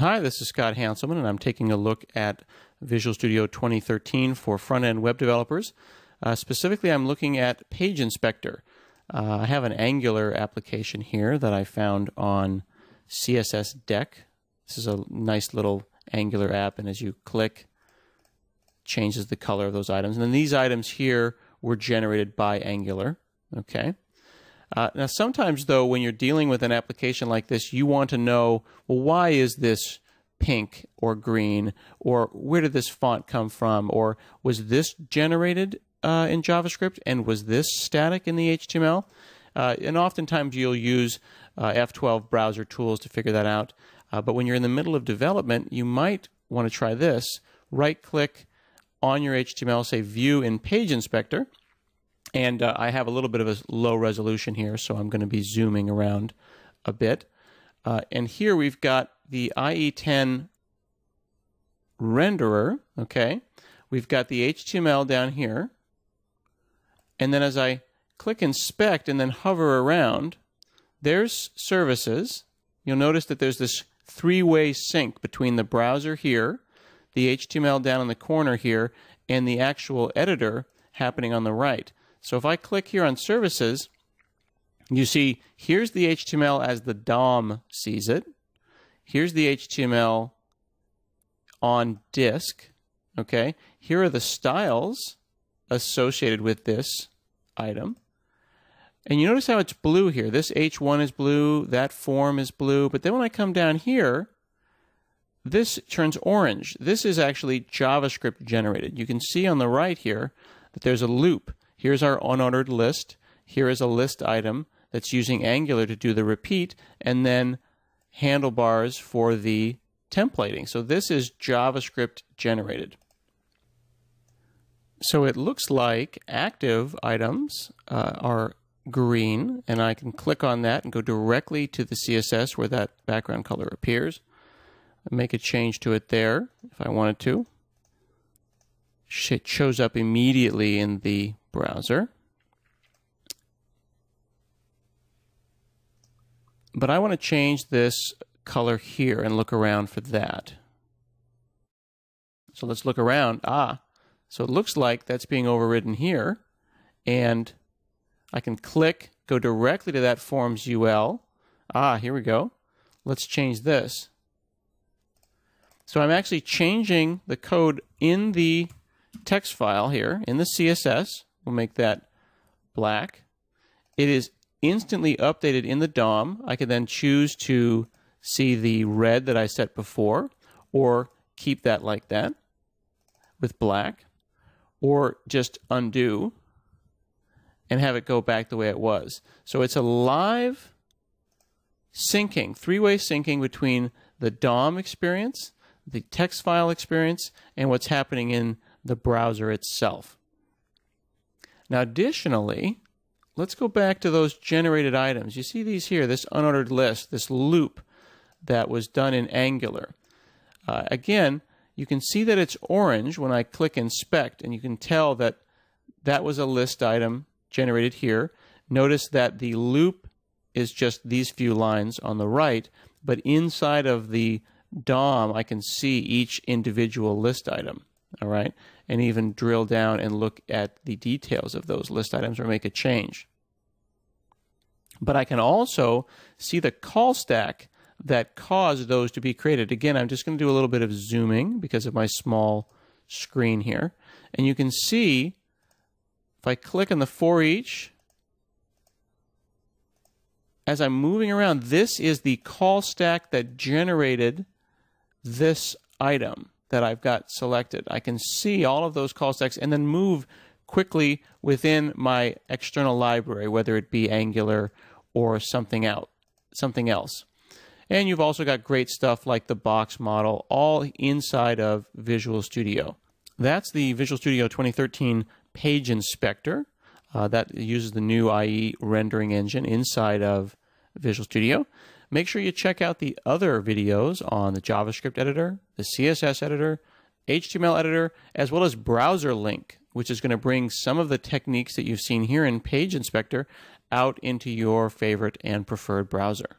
Hi, this is Scott Hanselman, and I'm taking a look at Visual Studio 2013 for front-end web developers. Specifically, I'm looking at Page Inspector. I have an Angular application here that I found on CSS Deck. This is a nice little Angular app, and as you click, changes the color of those items. And then these items here were generated by Angular. Okay. Now, sometimes, though, when you're dealing with an application like this, you want to know, well, why is this pink or green, or where did this font come from, or was this generated in JavaScript, and was this static in the HTML? And oftentimes, you'll use F12 browser tools to figure that out. But when you're in the middle of development, you might want to try this. Right-click on your HTML, say View in Page Inspector. And I have a little bit of a low resolution here, so I'm going to be zooming around a bit. And here we've got the IE10 renderer, okay? We've got the HTML down here. And then as I click Inspect and then hover around, there's services. You'll notice that there's this three-way sync between the browser here, the HTML down in the corner here, and the actual editor happening on the right. So if I click here on Services, you see here's the HTML as the DOM sees it. Here's the HTML on disk. Okay. Here are the styles associated with this item. And you notice how it's blue here. This H1 is blue, that form is blue. But then when I come down here, this turns orange. This is actually JavaScript generated. You can see on the right here that there's a loop. Here's our unordered list. Here is a list item that's using Angular to do the repeat, and then handlebars for the templating. So this is JavaScript generated. So it looks like active items are green, and I can click on that and go directly to the CSS where that background color appears. I'll make a change to it there if I wanted to. It shows up immediately in the browser. But I want to change this color here and look around for that. So let's look around. Ah, so it looks like that's being overridden here. And I can click, go directly to that forms UL. Ah, here we go. Let's change this. So I'm actually changing the code in the text file here in the CSS. We'll make that black. It is instantly updated in the DOM. I can then choose to see the red that I set before, or keep that like that with black, or just undo and have it go back the way it was. So it's a live syncing, three-way syncing between the DOM experience, the text file experience, and what's happening in the browser itself. Now, additionally, let's go back to those generated items. You see these here, this unordered list, this loop that was done in Angular. Again, you can see that it's orange when I click Inspect, and you can tell that that was a list item generated here. Notice that the loop is just these few lines on the right, but inside of the DOM, I can see each individual list item. All right, and even drill down and look at the details of those list items or make a change. But I can also see the call stack that caused those to be created. Again, I'm just going to do a little bit of zooming because of my small screen here. And you can see if I click on the for each, as I'm moving around, this is the call stack that generated this item that I've got selected. I can see all of those call stacks and then move quickly within my external library, whether it be Angular or something else. And you've also got great stuff like the box model, all inside of Visual Studio. That's the Visual Studio 2013 Page Inspector. That uses the new IE rendering engine inside of Visual Studio. Make sure you check out the other videos on the JavaScript editor, the CSS editor, HTML editor, as well as Browser Link, which is going to bring some of the techniques that you've seen here in Page Inspector out into your favorite and preferred browser.